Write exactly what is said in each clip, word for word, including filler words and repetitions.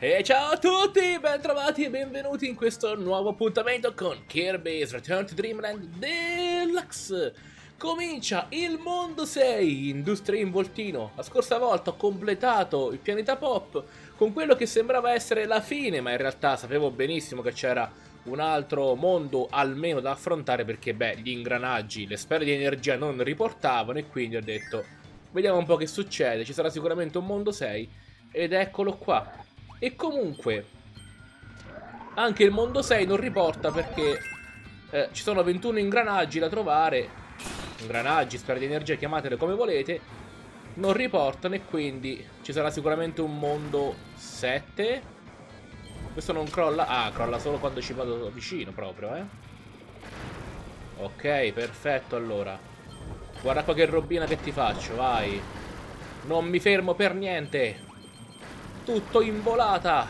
E ciao a tutti, bentrovati e benvenuti in questo nuovo appuntamento con Kirby's Return to Dream Land Deluxe. Comincia il mondo sei, Industry Involtino. La scorsa volta ho completato il pianeta Pop con quello che sembrava essere la fine, ma in realtà sapevo benissimo che c'era un altro mondo almeno da affrontare, perché beh, gli ingranaggi, le sfere di energia non riportavano, e quindi ho detto vediamo un po' che succede, ci sarà sicuramente un mondo sei, ed eccolo qua. E comunque anche il mondo sei non riporta, perché eh, ci sono ventuno ingranaggi da trovare, ingranaggi, sfere di energia, chiamatele come volete, non riportano, e quindi ci sarà sicuramente un mondo sette. Questo non crolla, ah, crolla solo quando ci vado vicino proprio, eh. Ok, perfetto, allora. Guarda qua che robina che ti faccio, vai. Non mi fermo per niente. Tutto in volata.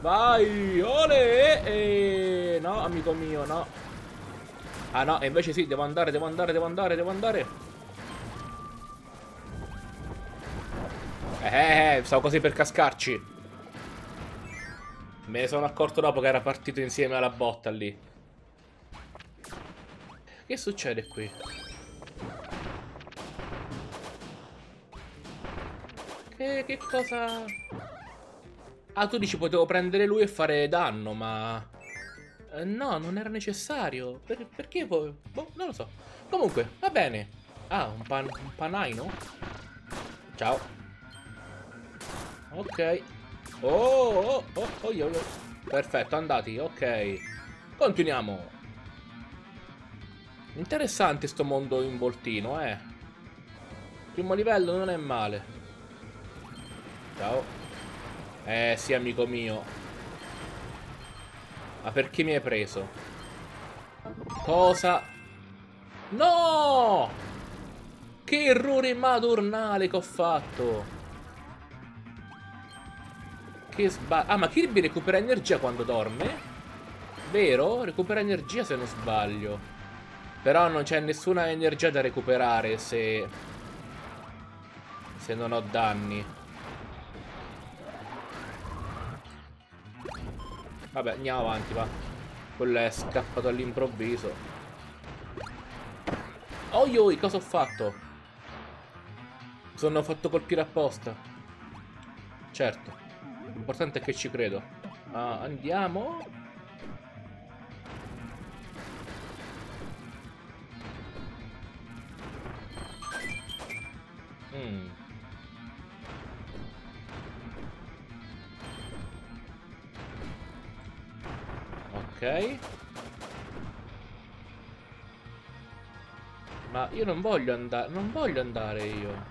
Vai, ole. E... no, amico mio, no. Ah no, e invece sì, devo andare, devo andare, devo andare, devo andare. Eh, eh, stavo così per cascarci. Me ne sono accorto dopo che era partito insieme alla botta lì. Che succede qui? Eh, che cosa... ah, tu dici potevo prendere lui e fare danno, ma... eh, no, non era necessario. Per, perché poi... boh, non lo so. Comunque, va bene. Ah, un, pan, un panaino? Ciao. Ok. Oh, oh, oh, oh, io, io. Perfetto, andati, ok. Continuiamo. Interessante sto mondo involtino, eh. Primo livello non è male. Ciao. Eh sì, amico mio. Ma perché mi hai preso? Cosa? No! Che errore madornale che ho fatto. Che sbaglio. Ah, ma Kirby recupera energia quando dorme? Vero? Recupera energia se non sbaglio. Però non c'è nessuna energia da recuperare se... se non ho danni. Vabbè, andiamo avanti, va. Quello è scappato all'improvviso. Oi oi, cosa ho fatto? Mi sono fatto colpire apposta. Certo. L'importante è che ci credo. Ah, andiamo. Mmm. Ok. Ma io non voglio andare. Non voglio andare io.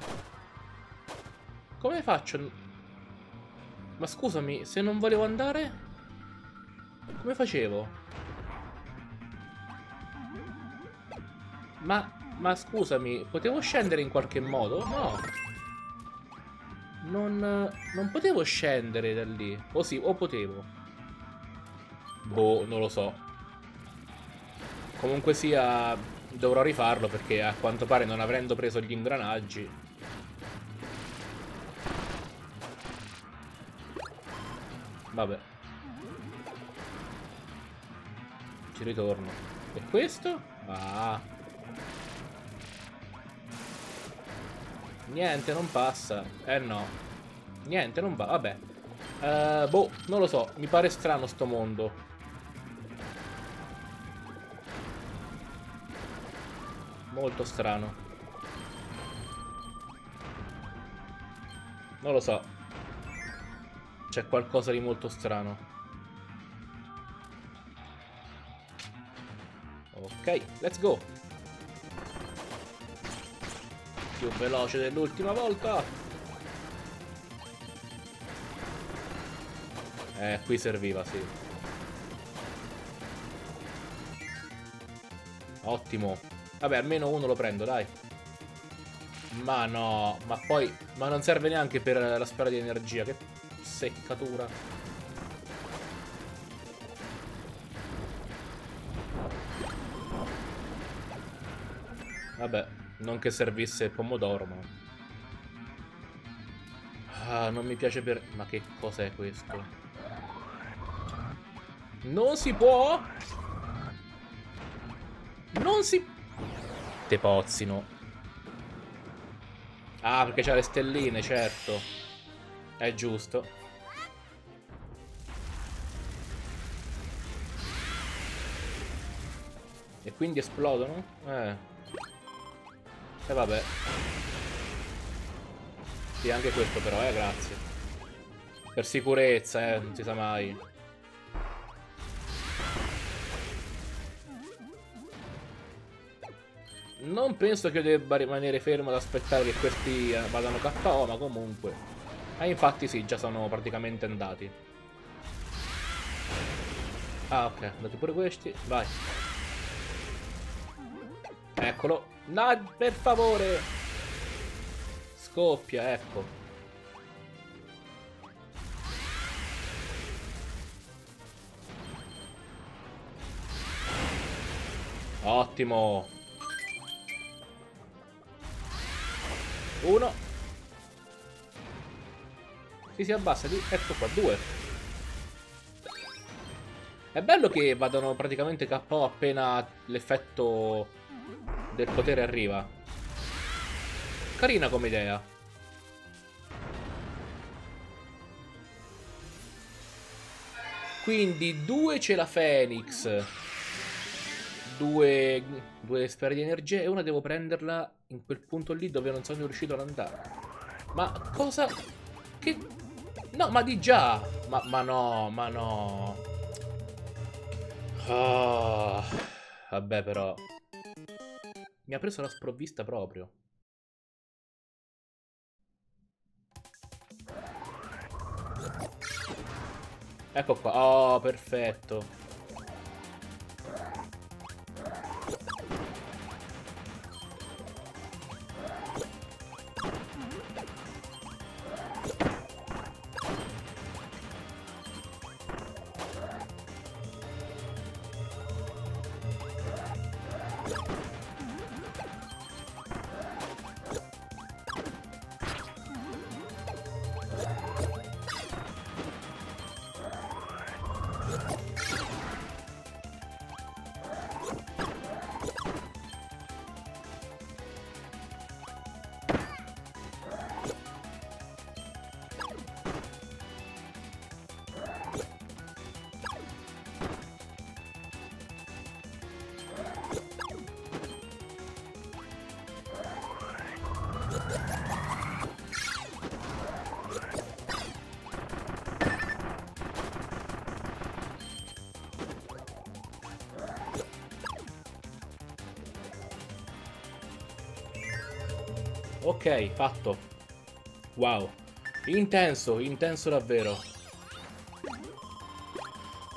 Come faccio? Ma scusami, se non volevo andare, come facevo? Ma, ma scusami, potevo scendere in qualche modo? No. Non, non potevo scendere da lì. O sì, o potevo. Boh, non lo so. Comunque sia, dovrò rifarlo, perché a quanto pare, non avendo preso gli ingranaggi... vabbè. Ci ritorno. E questo? Ah. Niente, non passa. Eh no. Niente, non va. Vabbè. Uh, boh, non lo so. Mi pare strano sto mondo. Molto strano. Non lo so. C'è qualcosa di molto strano. Ok, let's go. Più veloce dell'ultima volta. Eh, qui serviva, sì. Ottimo. Vabbè, almeno uno lo prendo, dai. Ma no, ma poi... ma non serve neanche per la sfera di energia. Che seccatura. Vabbè, non che servisse il pomodoro, ma... Ah, non mi piace per... Ma che cos'è questo? Non si può? Non si... Te pozzino. Ah, perché c'ha le stelline, certo. È giusto. E quindi esplodono? Eh. E vabbè. Sì, anche questo però, eh, grazie. Per sicurezza, eh, non si sa mai. Non penso che io debba rimanere fermo ad aspettare che questi vadano K O, ma comunque. Eh, infatti sì, già sono praticamente andati. Ah, ok, andati pure questi, vai. Eccolo. No, per favore! Scoppia, ecco. Ottimo. Uno. Si si abbassa lì. Ecco qua, due. È bello che vadano praticamente K O appena l'effetto del potere arriva. Carina come idea. Quindi due c'è la Phoenix, due, due sfere di energia, e una devo prenderla in quel punto lì dove non sono riuscito ad andare. Ma cosa? Che? No, ma di già. Ma, ma no, ma no. Oh, vabbè però. Mi ha preso la sprovvista proprio. Ecco qua, oh, perfetto. Ok, fatto. Wow. Intenso, intenso davvero.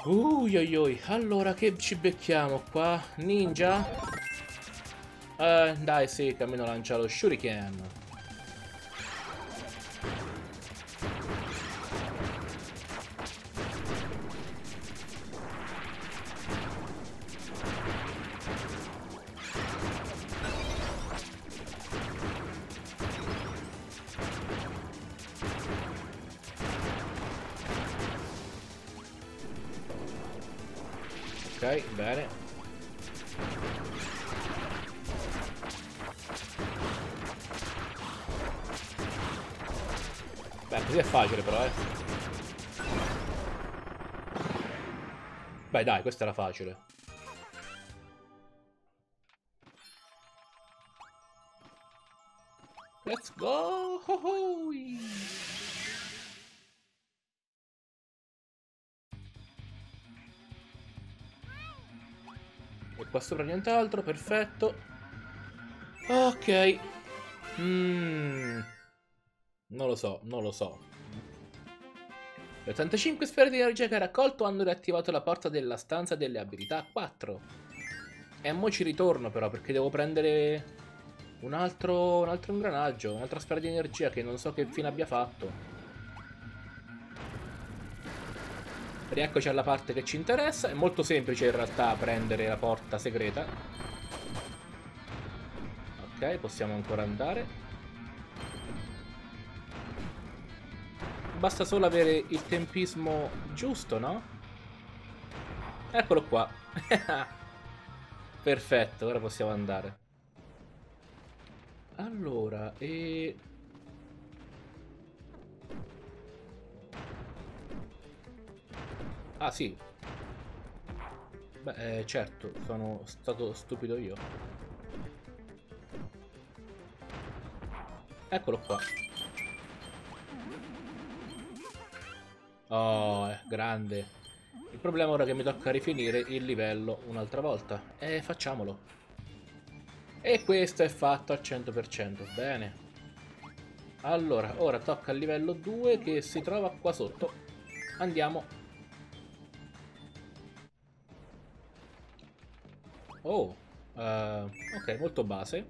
Ui, ui, ui. Allora, che ci becchiamo qua? Ninja? Eh, dai, sì, che almeno lancia lo shuriken. Ok, bene. Beh, così è facile però, eh. Beh, dai, questa era facile. Let's go! Ho-ho! Qua sopra nient'altro, perfetto. Ok. Mm. Non lo so, non lo so. Le ottantacinque sfere di energia che ha raccolto hanno riattivato la porta della stanza delle abilità quattro. E mo ci ritorno però, perché devo prendere un altro, un altro ingranaggio, un'altra sfera di energia che non so che fine abbia fatto. Rieccoci alla parte che ci interessa. È molto semplice in realtà prendere la porta segreta. Ok, possiamo ancora andare. basta solo avere il tempismo giusto, no? Eccolo qua. Perfetto, ora possiamo andare. Allora, e... ah sì. Beh, eh, certo, sono stato stupido io. Eccolo qua. Oh, è grande. Il problema ora è che mi tocca rifinire il livello un'altra volta. Eh, facciamolo. E questo è fatto al cento per cento. Bene. Allora, ora tocca al livello due che si trova qua sotto. Andiamo. Oh, uh, ok, molto base.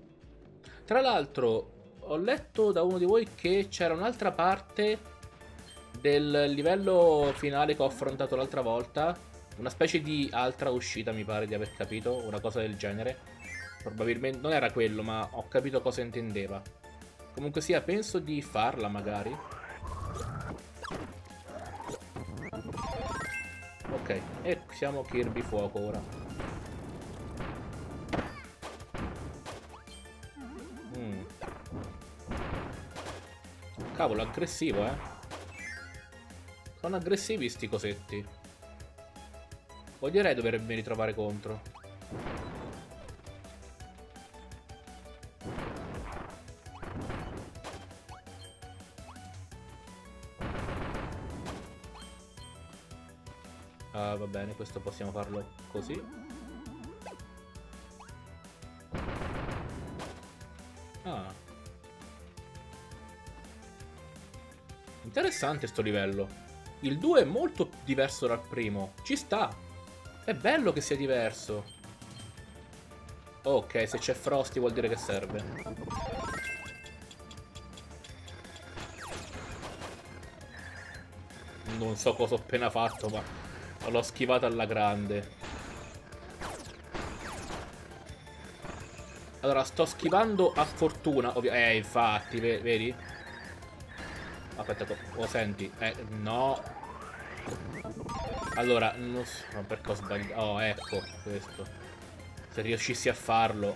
Tra l'altro... ho letto da uno di voi che c'era un'altra parte del livello finale che ho affrontato l'altra volta, una specie di altra uscita mi pare di aver capito, una cosa del genere. Probabilmente non era quello, ma ho capito cosa intendeva. Comunque sia, penso di farla magari. Ok, e siamo Kirby Fuoco ora. Mm. Cavolo, aggressivo, eh. Sono aggressivi sti cosetti. Odierei dovermi ritrovare contro. Ah, va bene, questo possiamo farlo così. Ah. Interessante sto livello. Il due è molto diverso dal primo. Ci sta. È bello che sia diverso. Ok, se c'è Frosty vuol dire che serve. Non so cosa ho appena fatto, ma l'ho schivata alla grande. Allora, sto schivando a fortuna. Eh, infatti, vedi? Aspetta, lo senti? Eh, no. Allora, non so perché ho sbagliato. Oh, ecco, questo. Se riuscissi a farlo.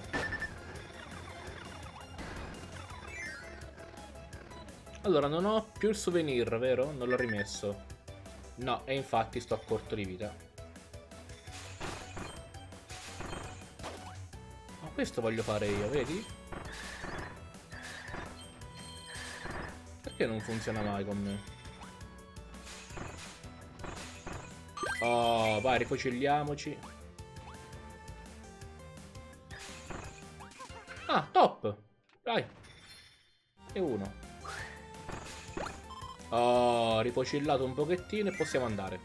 Allora, non ho più il souvenir, vero? Non l'ho rimesso. No, e infatti sto a corto di vita. Ma questo voglio fare io, vedi? Perché non funziona mai con me? Oh, vai, rifocilliamoci. Ah, top! Dai! E uno. Oh, rifocillato un pochettino e possiamo andare.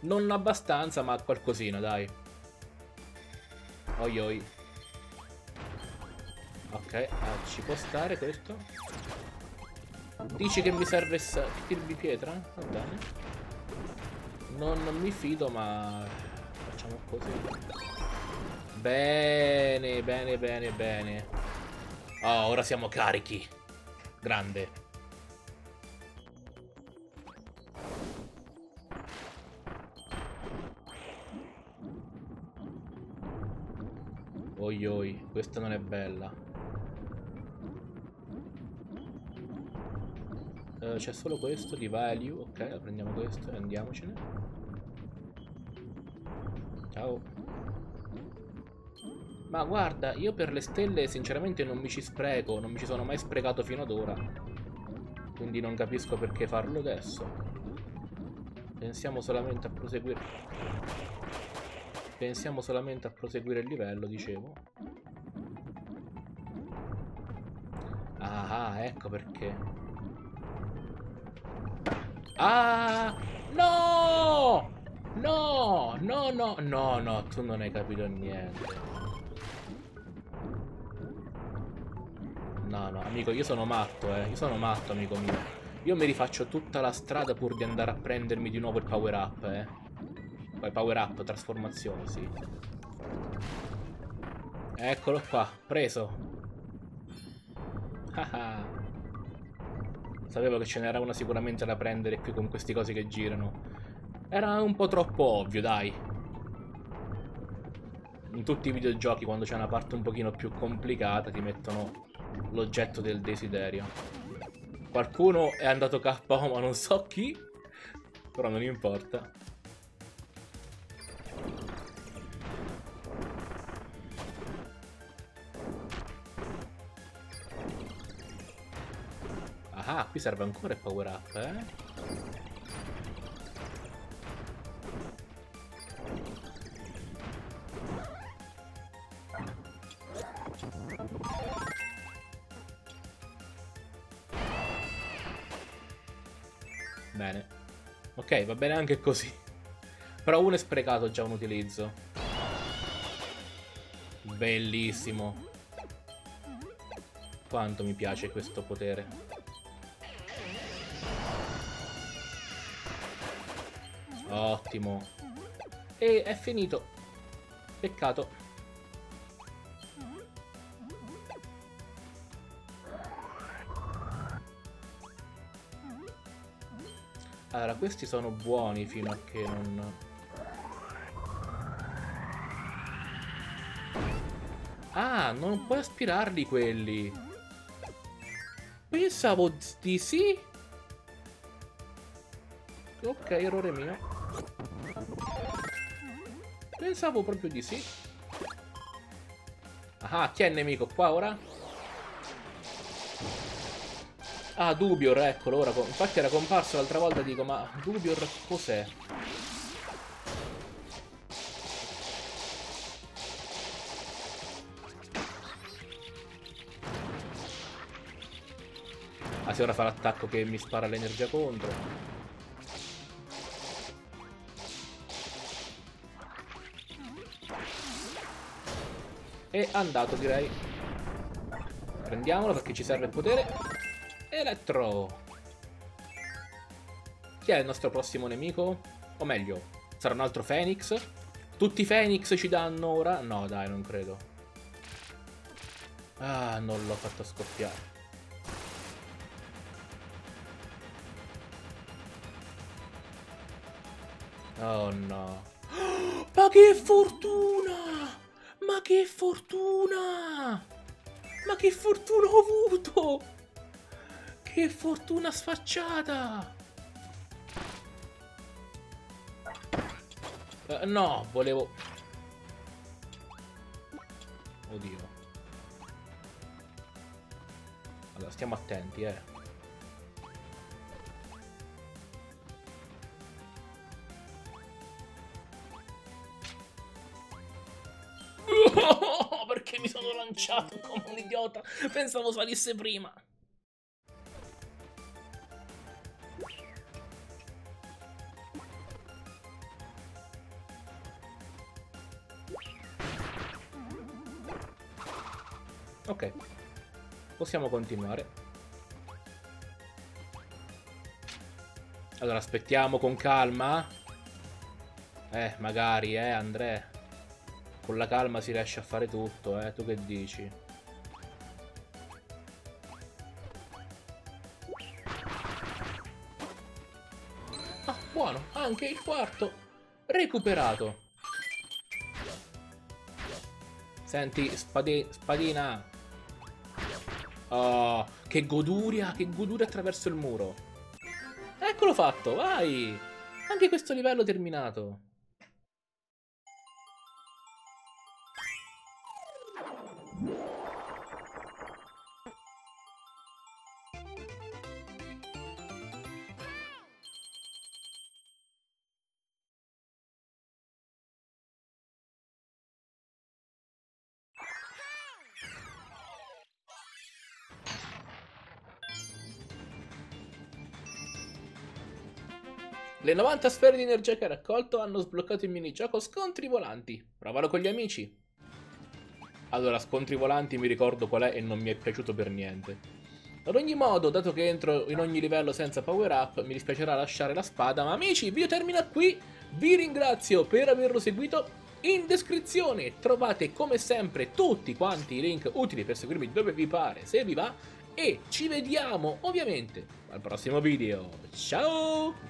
Non abbastanza, ma qualcosina, dai. Oi oi. Ok, ah, ci può stare questo. Dici che mi serve Kirby Pietra? Va bene. Non, non mi fido, ma facciamo così. Bene, bene, bene, bene. Oh, ora siamo carichi. Grande. Oi oi, questa non è bella. C'è solo questo di value. Ok, prendiamo questo e andiamocene. Ciao. Ma guarda, io per le stelle sinceramente non mi ci spreco. Non mi ci sono mai sprecato fino ad ora. Quindi non capisco perché farlo adesso. Pensiamo solamente a proseguire. Pensiamo solamente a proseguire il livello, dicevo. Ah, ecco perché. Ah, no! No! No, no, no, no, tu non hai capito niente. No, no, amico, io sono matto, eh. Io sono matto, amico mio. Io mi rifaccio tutta la strada pur di andare a prendermi di nuovo il power up, eh. Poi power up, trasformazione, sì. Eccolo qua, preso. Ah ah. Sapevo che ce n'era una sicuramente da prendere, più con questi cosi che girano. Era un po' troppo ovvio, dai. In tutti i videogiochi, quando c'è una parte un pochino più complicata, ti mettono l'oggetto del desiderio. Qualcuno è andato kappa o, ma non so chi. Però non importa. Ah, qui serve ancora il power up, eh? Bene. Ok, va bene anche così. Però uno è sprecato già un utilizzo. Bellissimo. Quanto mi piace questo potere. Ottimo. E è finito. Peccato. Allora, questi sono buoni fino a che non... Ah, non puoi aspirarli quelli. Pensavo di sì. Ok, errore mio. Pensavo proprio di sì. Ah, chi è il nemico qua ora? Ah, Dubior, eccolo, ora. Infatti era comparso l'altra volta, dico, ma Dubior cos'è? Ah sì, ora fa l'attacco che mi spara l'energia contro. E' andato, direi. Prendiamolo perché ci serve il potere. Elettro. Chi è il nostro prossimo nemico? O meglio, sarà un altro Phoenix? Tutti i Phoenix ci danno ora? No, dai, non credo. Ah, non l'ho fatto scoppiare. Oh no. Ma che fortuna! Ma che fortuna! Ma che fortuna ho avuto! Che fortuna sfacciata! Eh, no, volevo... Oddio. Allora, stiamo attenti, eh. Perché mi sono lanciato come un idiota? Pensavo salisse prima. Ok, possiamo continuare. Allora aspettiamo con calma. Eh, magari, eh, Andrea. Con la calma si riesce a fare tutto, eh? Tu che dici? Ah, buono! Anche il quarto! Recuperato! Senti, spade spadina! Oh, che goduria! Che goduria attraverso il muro! Eccolo fatto, vai! Anche questo livello terminato! Le novanta sfere di energia che ha raccolto hanno sbloccato il minigioco Scontri Volanti. Provalo con gli amici. Allora, Scontri Volanti mi ricordo qual è e non mi è piaciuto per niente. Ad ogni modo, dato che entro in ogni livello senza power up, mi dispiacerà lasciare la spada. Ma amici, il video termina qui. Vi ringrazio per averlo seguito. In descrizione trovate come sempre tutti quanti i link utili per seguirmi dove vi pare, se vi va. e ci vediamo ovviamente al prossimo video. Ciao!